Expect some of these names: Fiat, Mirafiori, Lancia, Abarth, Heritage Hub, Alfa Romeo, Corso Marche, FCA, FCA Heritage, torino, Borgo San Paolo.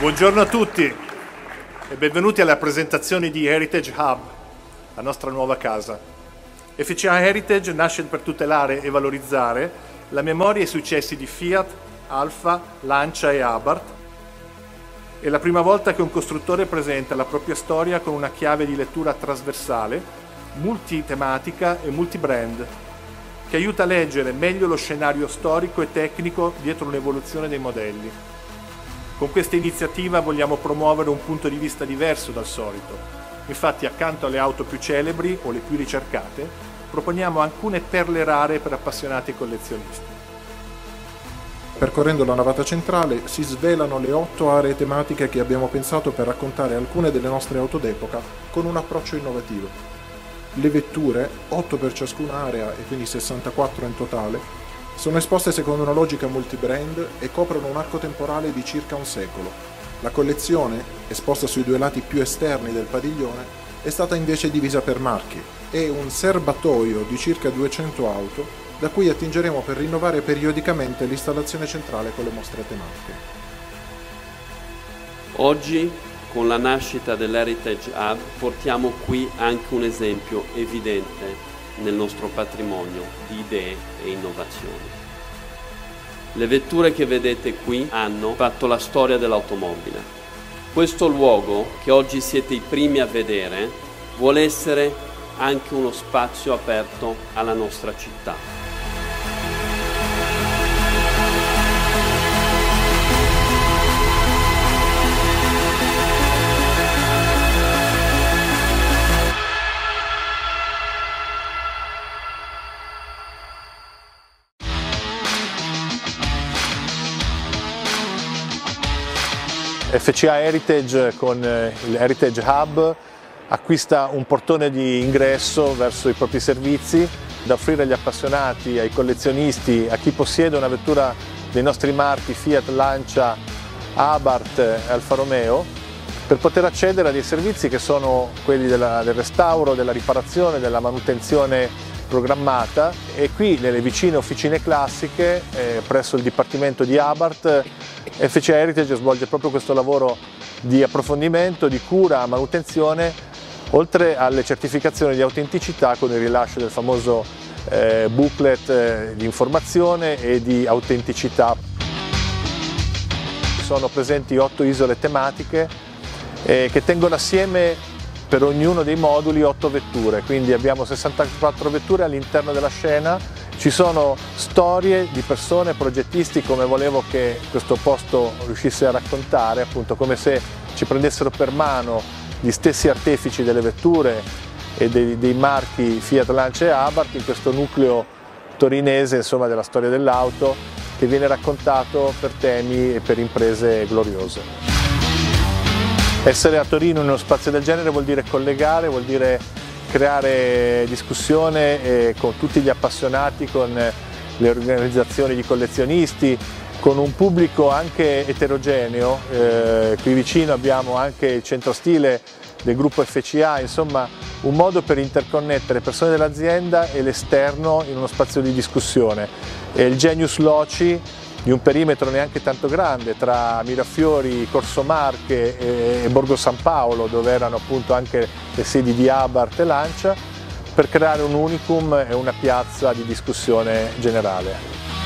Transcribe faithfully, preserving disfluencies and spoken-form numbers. Buongiorno a tutti e benvenuti alla presentazione di Heritage Hub, la nostra nuova casa. F C A Heritage nasce per tutelare e valorizzare la memoria e i successi di Fiat, Alfa, Lancia e Abarth. È la prima volta che un costruttore presenta la propria storia con una chiave di lettura trasversale, multitematica e multibrand, che aiuta a leggere meglio lo scenario storico e tecnico dietro un'evoluzione dei modelli. Con questa iniziativa vogliamo promuovere un punto di vista diverso dal solito. Infatti, accanto alle auto più celebri o le più ricercate, proponiamo alcune perle rare per appassionati e collezionisti. Percorrendo la navata centrale si svelano le otto aree tematiche che abbiamo pensato per raccontare alcune delle nostre auto d'epoca con un approccio innovativo. Le vetture, otto per ciascuna area e quindi sessantaquattro in totale, sono esposte secondo una logica multibrand e coprono un arco temporale di circa un secolo. La collezione, esposta sui due lati più esterni del padiglione, è stata invece divisa per marchi e un serbatoio di circa duecento auto, da cui attingeremo per rinnovare periodicamente l'installazione centrale con le mostre tematiche. Oggi, con la nascita dell'Heritage Hub, portiamo qui anche un esempio evidente nel nostro patrimonio di idee e innovazioni. Le vetture che vedete qui hanno fatto la storia dell'automobile. Questo luogo, che oggi siete i primi a vedere, vuole essere anche uno spazio aperto alla nostra città. F C A Heritage con il Heritage Hub acquista un portone di ingresso verso i propri servizi da offrire agli appassionati, ai collezionisti, a chi possiede una vettura dei nostri marchi Fiat, Lancia, Abarth e Alfa Romeo, per poter accedere a dei servizi che sono quelli della, del restauro, della riparazione, della manutenzione programmata, e qui nelle vicine officine classiche eh, presso il Dipartimento di Abarth F C A Heritage svolge proprio questo lavoro di approfondimento, di cura, manutenzione, oltre alle certificazioni di autenticità con il rilascio del famoso eh, booklet eh, di informazione e di autenticità. Sono presenti otto isole tematiche eh, che tengono assieme per ognuno dei moduli otto vetture, quindi abbiamo sessantaquattro vetture all'interno della scena. Ci sono storie di persone, progettisti, come volevo che questo posto riuscisse a raccontare, appunto come se ci prendessero per mano gli stessi artefici delle vetture e dei, dei marchi Fiat, Lancia e Abarth in questo nucleo torinese, insomma, della storia dell'auto, che viene raccontato per temi e per imprese gloriose. Essere a Torino in uno spazio del genere vuol dire collegare, vuol dire creare discussione con tutti gli appassionati, con le organizzazioni di collezionisti, con un pubblico anche eterogeneo. Eh, qui vicino abbiamo anche il centro stile del gruppo F C A, insomma un modo per interconnettere persone dell'azienda e l'esterno in uno spazio di discussione. E il genius loci di un perimetro neanche tanto grande tra Mirafiori, Corso Marche e Borgo San Paolo, dove erano appunto anche le sedi di Abarth e Lancia, per creare un unicum e una piazza di discussione generale.